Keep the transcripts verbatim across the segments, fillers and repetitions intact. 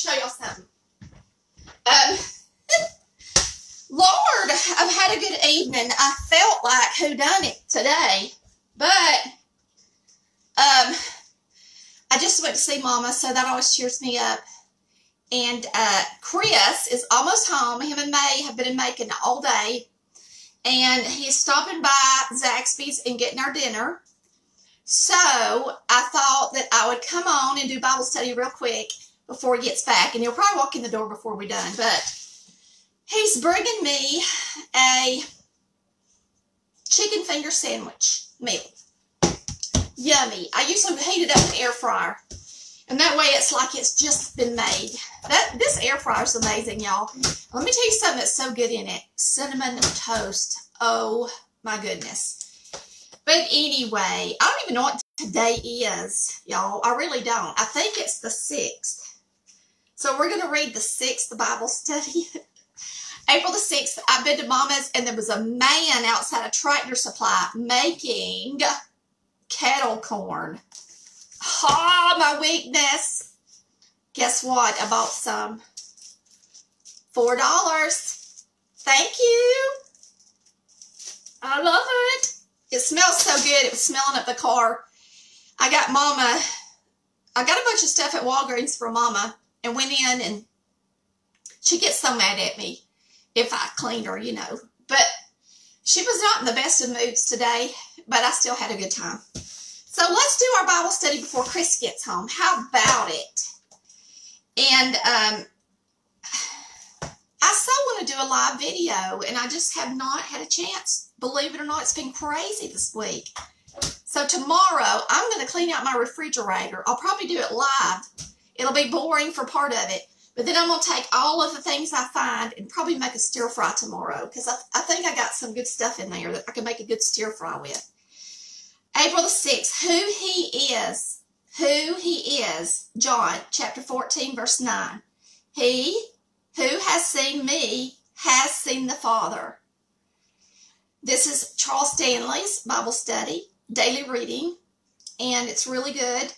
show y'all something. Um, Lord, I've had a good evening. I felt like whodunit today, but um, I just went to see Mama, so that always cheers me up. And uh, Chris is almost home. Him and May have been in Macon all day. And he's stopping by Zaxby's and getting our dinner. So I thought that I would come on and do Bible study real quick before he gets back. And he'll probably walk in the door before we're done. But he's bringing me a chicken finger sandwich meal. Yummy. I usually heat it up in the air fryer. And that way it's like it's just been made. That This air fryer is amazing, y'all. Let me tell you something that's so good in it. Cinnamon toast. Oh, my goodness. But anyway, I don't even know what today is, y'all. I really don't. I think it's the sixth. So we're going to read the sixth Bible study. April the sixth, I've been to Mama's, and there was a man outside of Tractor Supply making kettle corn. Oh, my weakness. Guess what? I bought some. Four dollars. Thank you. I love it. It smells so good. It was smelling up the car. I got Mama. I got a bunch of stuff at Walgreens for Mama and went in, and she gets so mad at me if I cleaned her, you know. But she was not in the best of moods today, but I still had a good time. So let's do our Bible study before Chris gets home. How about it? And um, I so want to do a live video, and I just have not had a chance. Believe it or not, it's been crazy this week. So tomorrow, I'm going to clean out my refrigerator. I'll probably do it live. It'll be boring for part of it. But then I'm going to take all of the things I find and probably make a stir fry tomorrow, because I, I think I got some good stuff in there that I can make a good stir fry with. April the sixth, who he is, who he is, John chapter fourteen, verse nine. He who has seen me has seen the Father. This is Charles Stanley's Bible study, daily reading, and it's really good.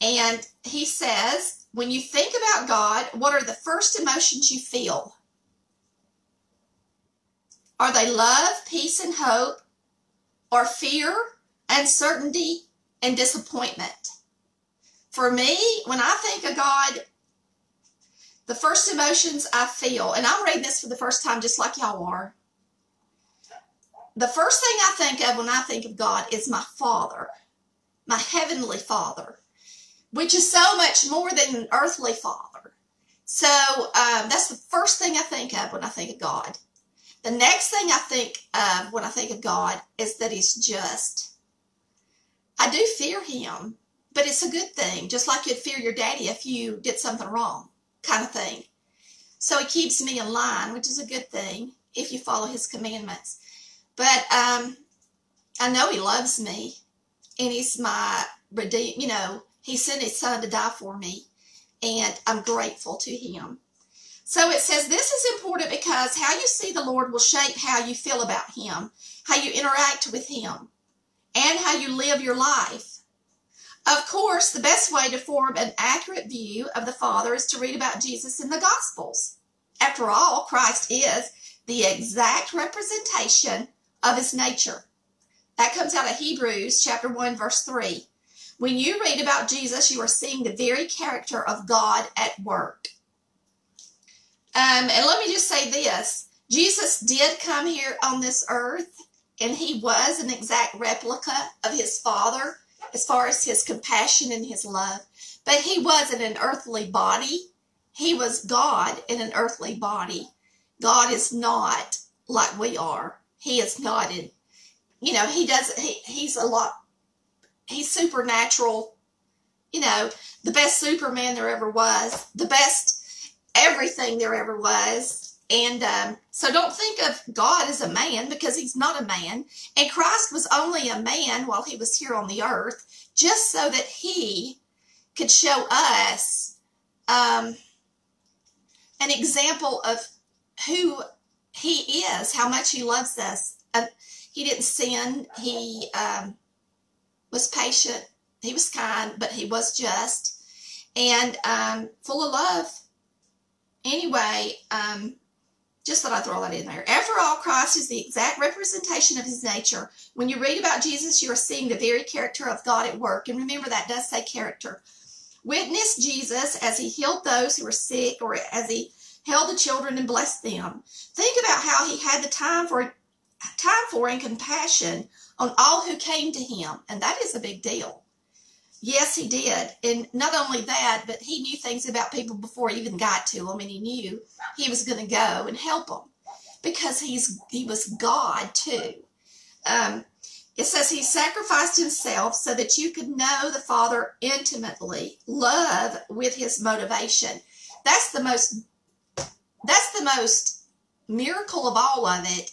And he says, when you think about God, what are the first emotions you feel? Are they love, peace, and hope, or fear, uncertainty, and disappointment? For me, when I think of God, the first emotions I feel, and I'm reading this for the first time just like y'all are, the first thing I think of when I think of God is my Father, my Heavenly Father, which is so much more than an earthly father. So um, that's the first thing I think of when I think of God. The next thing I think of when I think of God is that He's just. I do fear Him, but it's a good thing, just like you'd fear your daddy if you did something wrong, kind of thing. So He keeps me in line, which is a good thing if you follow His commandments. But um, I know He loves me, and He's my redeem. You know, He sent His Son to die for me, and I'm grateful to Him. So it says this is important because how you see the Lord will shape how you feel about Him, how you interact with Him, and how you live your life. Of course, the best way to form an accurate view of the Father is to read about Jesus in the Gospels. After all, Christ is the exact representation of His nature. That comes out of Hebrews chapter one, verse three. When you read about Jesus, you are seeing the very character of God at work. Um, and let me just say this. Jesus did come here on this earth, and He was an exact replica of His Father as far as His compassion and His love. But He wasn't an earthly body. He was God in an earthly body. God is not like we are. He is not in, you know, he doesn't, he, he's a lot, he's supernatural, you know, the best Superman there ever was, the best everything there ever was. And um, so don't think of God as a man, because He's not a man. And Christ was only a man while He was here on the earth, just so that He could show us um, an example of who He is, how much He loves us. Uh, he didn't sin. He um, was patient. He was kind, but He was just and um, full of love. Anyway, um, just thought I'd throw that in there. After all, Christ is the exact representation of his nature. When you read about Jesus, you are seeing the very character of God at work. And remember, that does say character. Witness Jesus as he healed those who were sick, or as he held the children and blessed them. Think about how he had the time for time for and compassion on all who came to him. And that is a big deal. Yes, he did. And not only that, but he knew things about people before he even got to them. And he knew he was going to go and help them because he's he was God too. Um, It says he sacrificed himself so that you could know the Father intimately, love with his motivation. That's the most, that's the most miracle of all of it,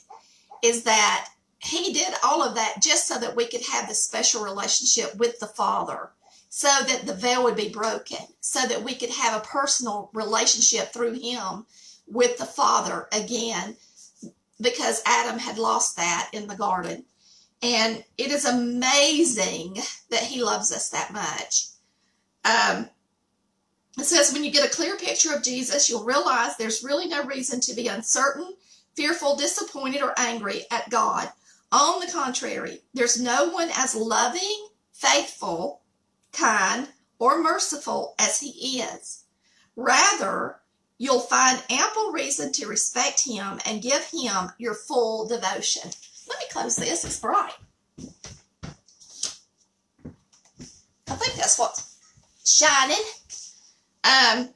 is that he did all of that just so that we could have this special relationship with the Father, so that the veil would be broken, so that we could have a personal relationship through him with the Father again, because Adam had lost that in the garden. And it is amazing that he loves us that much. Um, it says when you get a clear picture of Jesus, you'll realize there's really no reason to be uncertain, fearful, disappointed, or angry at God. On the contrary, there's no one as loving, faithful, kind, or merciful as he is. Rather, you'll find ample reason to respect him and give him your full devotion. Let me close this. It's bright. I think that's what's shining. Um,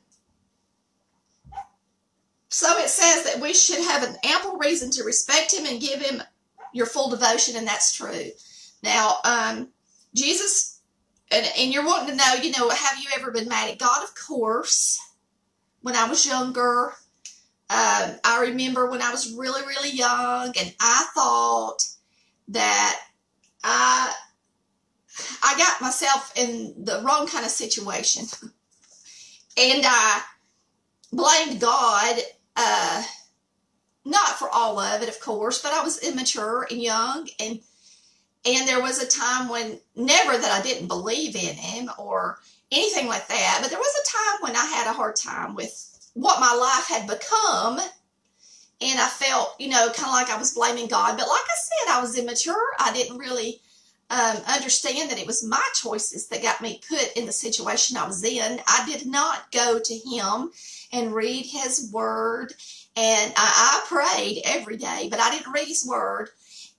so it says that we should have an ample reason to respect him and give him your full devotion, and that's true. Now, um, Jesus, and, and you're wanting to know, you know, have you ever been mad at God? Of course. When I was younger, Um, I remember when I was really, really young, and I thought that I, I got myself in the wrong kind of situation, and I blamed God, uh, not for all of it, of course, but I was immature and young, and, and there was a time when, never that I didn't believe in him or anything like that, but there was a time when I had a hard time with what my life had become, and I felt, you know, kind of like I was blaming God. But like I said, I was immature. I didn't really um, understand that it was my choices that got me put in the situation I was in. I did not go to him and read his word, and I, I prayed every day, but I didn't read his word,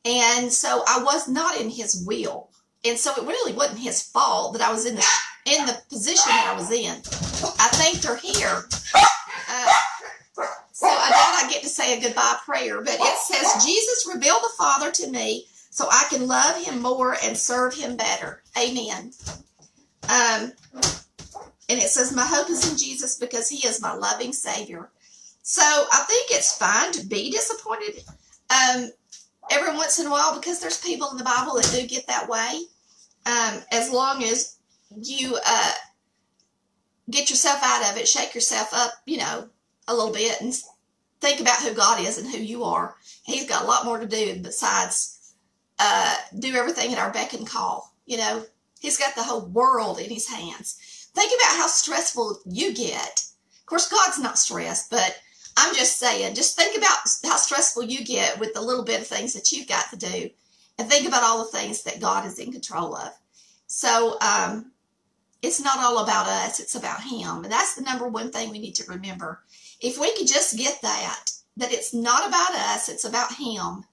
and so I was not in his will, and so it really wasn't his fault that I was in the in the position that I was in. I think they're here. Uh, so I doubt I get to say a goodbye prayer, but it says, Jesus, reveal the Father to me so I can love him more and serve him better. Amen. Um, and it says, my hope is in Jesus because he is my loving Savior. So I think it's fine to be disappointed um, every once in a while, because there's people in the Bible that do get that way, um, as long as you... Uh, get yourself out of it, shake yourself up, you know, a little bit, and think about who God is and who you are. He's got a lot more to do besides uh, do everything at our beck and call. You know, he's got the whole world in his hands. Think about how stressful you get. Of course, God's not stressed, but I'm just saying, just think about how stressful you get with the little bit of things that you've got to do, and think about all the things that God is in control of. So, um, it's not all about us, it's about him. And that's the number one thing we need to remember. If we could just get that, that it's not about us, it's about him,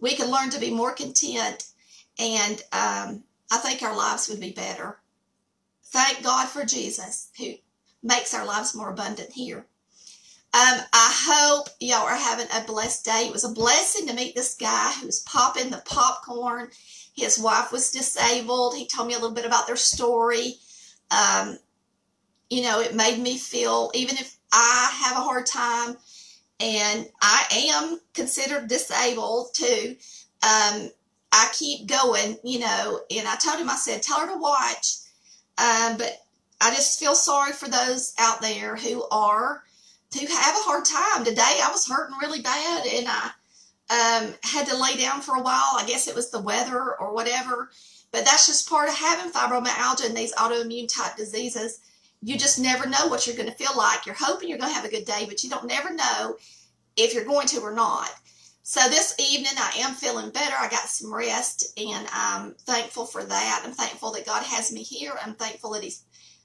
we can learn to be more content, and um, I think our lives would be better. Thank God for Jesus, who makes our lives more abundant here. Um, I hope y'all are having a blessed day. It was a blessing to meet this guy who was popping the popcorn. His wife was disabled. He told me a little bit about their story. Um, you know, it made me feel, even if I have a hard time and I am considered disabled too, um, I keep going, you know, and I told him, I said, tell her to watch. Um, but I just feel sorry for those out there who are, who have a hard time. Today I was hurting really bad, and I, um, had to lay down for a while. I guess it was the weather or whatever. But that's just part of having fibromyalgia and these autoimmune type diseases. You just never know what you're going to feel like. You're hoping you're going to have a good day, but you don't never know if you're going to or not. So this evening I am feeling better. I got some rest, and I'm thankful for that. I'm thankful that God has me here. I'm thankful that he's,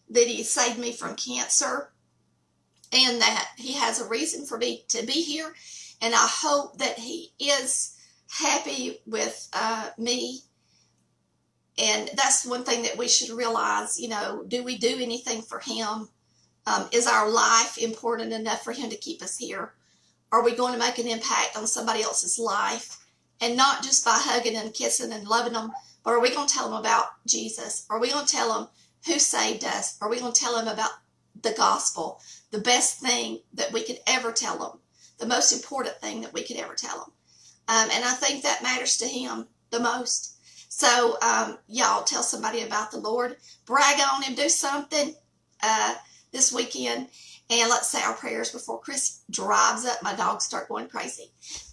that he saved me from cancer, and that he has a reason for me to be here. And I hope that he is happy with uh, me. And that's one thing that we should realize, you know, do we do anything for him? Um, is our life important enough for him to keep us here? Are we going to make an impact on somebody else's life? And not just by hugging and kissing and loving them, but are we going to tell them about Jesus? Are we going to tell them who saved us? Are we going to tell them about the gospel? The best thing that we could ever tell them. The most important thing that we could ever tell them. Um, and I think that matters to him the most. So, um, y'all, tell somebody about the Lord. Brag on him. Do something uh, this weekend. And let's say our prayers before Chris drives up. My dogs start going crazy.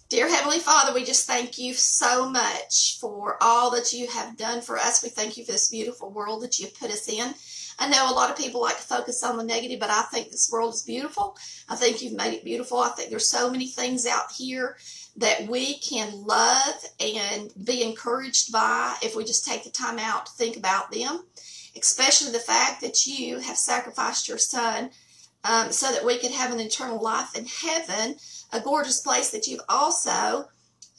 Dear Heavenly Father, we just thank you so much for all that you have done for us. We thank you for this beautiful world that you've put us in. I know a lot of people like to focus on the negative, but I think this world is beautiful. I think you've made it beautiful. I think there's so many things out here that we can love and be encouraged by if we just take the time out to think about them, especially the fact that you have sacrificed your son um, so that we could have an eternal life in heaven, a gorgeous place that you've also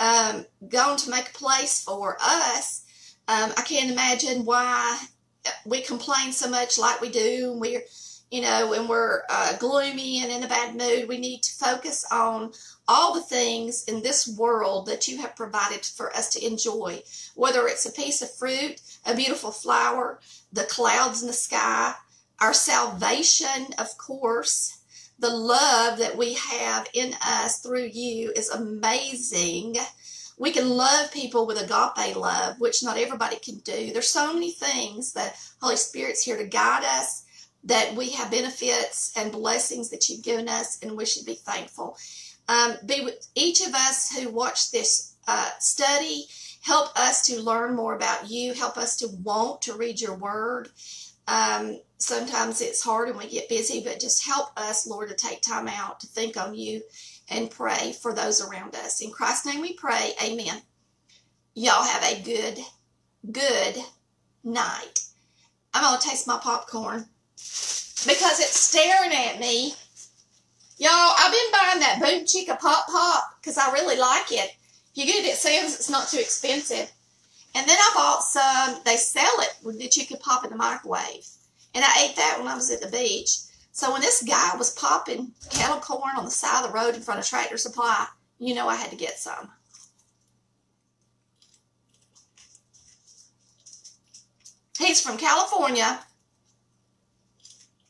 um, gone to make a place for us. Um, I can't imagine why we complain so much like we do, and we're, you know, when we're uh, gloomy and in a bad mood. We need to focus on all the things in this world that you have provided for us to enjoy, whether it's a piece of fruit, a beautiful flower, the clouds in the sky, our salvation, of course. The love that we have in us through you is amazing. We can love people with agape love, which not everybody can do. There's so many things that Holy Spirit's here to guide us, that we have benefits and blessings that you've given us, and we should be thankful. Um, be with each of us who watch this uh, study. Help us to learn more about you. Help us to want to read your word. Um, sometimes it's hard and we get busy, but just help us, Lord, to take time out to think on you and pray for those around us. In Christ's name we pray, amen. Y'all have a good, good night. I'm going to taste my popcorn because it's staring at me. Y'all, I've been buying that Boom Chica Pop Pop because I really like it. If you get it at Sam's, it's not too expensive. And then I bought some, they sell it that you can pop in the microwave. And I ate that when I was at the beach. So when this guy was popping kettle corn on the side of the road in front of Tractor Supply, you know I had to get some. He's from California,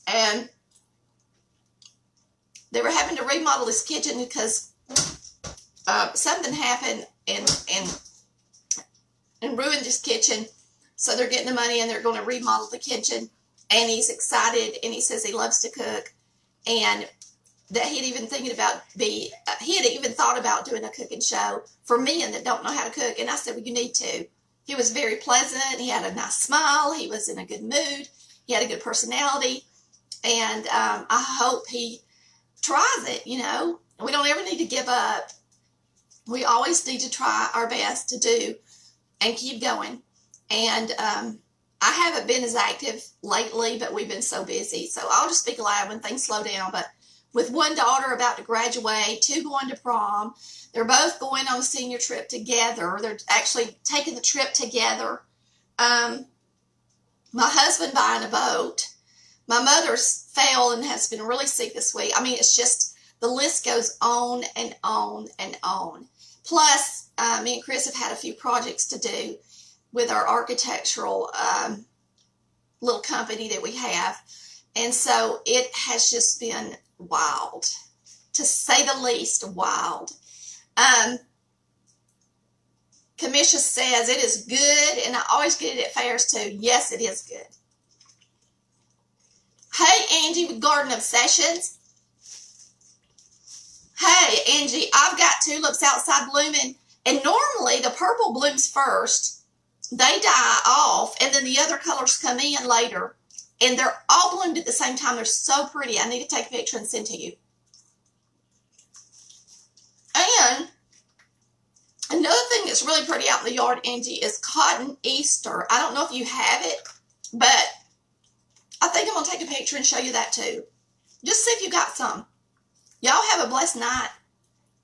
and they were having to remodel his kitchen because uh, something happened and, and and ruined his kitchen. So they're getting the money and they're going to remodel the kitchen. And he's excited, and he says he loves to cook, and that he'd even thinking about be uh, he had even thought about doing a cooking show for men that don't know how to cook. And I said, well, you need to. He was very pleasant. He had a nice smile. He was in a good mood. He had a good personality, and um, I hope he tries it. You know, we don't ever need to give up. We always need to try our best to do. And keep going. And um, I haven't been as active lately, but we've been so busy. So I'll just speak loud when things slow down. But with one daughter about to graduate, two going to prom, they're both going on a senior trip together. They're actually taking the trip together. Um, my husband buying a boat. My mother's fell and has been really sick this week. I mean, it's just the list goes on and on and on. Plus, uh, me and Chris have had a few projects to do with our architectural um, little company that we have. And so it has just been wild, to say the least, wild. Um, Kamisha says, it is good, and I always get it at fairs too. Yes, it is good. Hey, Angie with Garden Obsessions. Hey, Angie, I've got tulips outside blooming, and normally the purple blooms first. They die off, and then the other colors come in later. And they're all bloomed at the same time. They're so pretty. I need to take a picture and send to you. And another thing that's really pretty out in the yard, Angie, is Cotton Easter. I don't know if you have it, but I think I'm going to take a picture and show you that too. Just see if you got some. Y'all have a blessed night.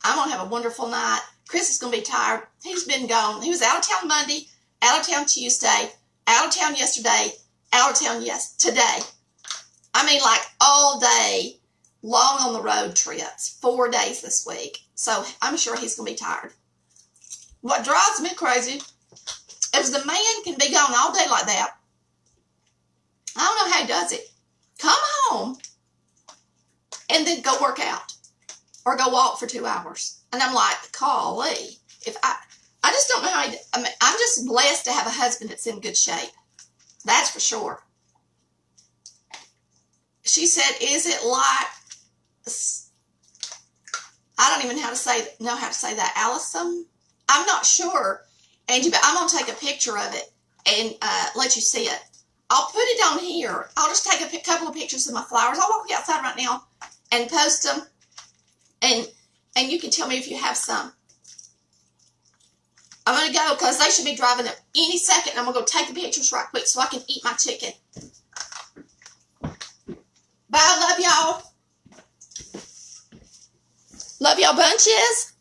I'm going to have a wonderful night. Chris is going to be tired. He's been gone. He was out of town Monday, out of town Tuesday, out of town yesterday, out of town yes today. I mean, like all day long on the road trips, four days this week. So I'm sure he's going to be tired. What drives me crazy is the man can be gone all day like that. I don't know how he does it. Come home and then go work out or go walk for two hours. And I'm like, golly, if I, I just don't know how I, I mean, I'm just blessed to have a husband that's in good shape. That's for sure. She said, is it like, I don't even know how to say, know how to say that, Allison? I'm not sure, Angie, but I'm going to take a picture of it and uh, let you see it. I'll put it on here. I'll just take a couple of pictures of my flowers. I'll walk outside right now and post them, and and you can tell me if you have some. I'm going to go because they should be driving up any second, and I'm going to go take the pictures right quick so I can eat my chicken. Bye, love y'all. Love y'all bunches.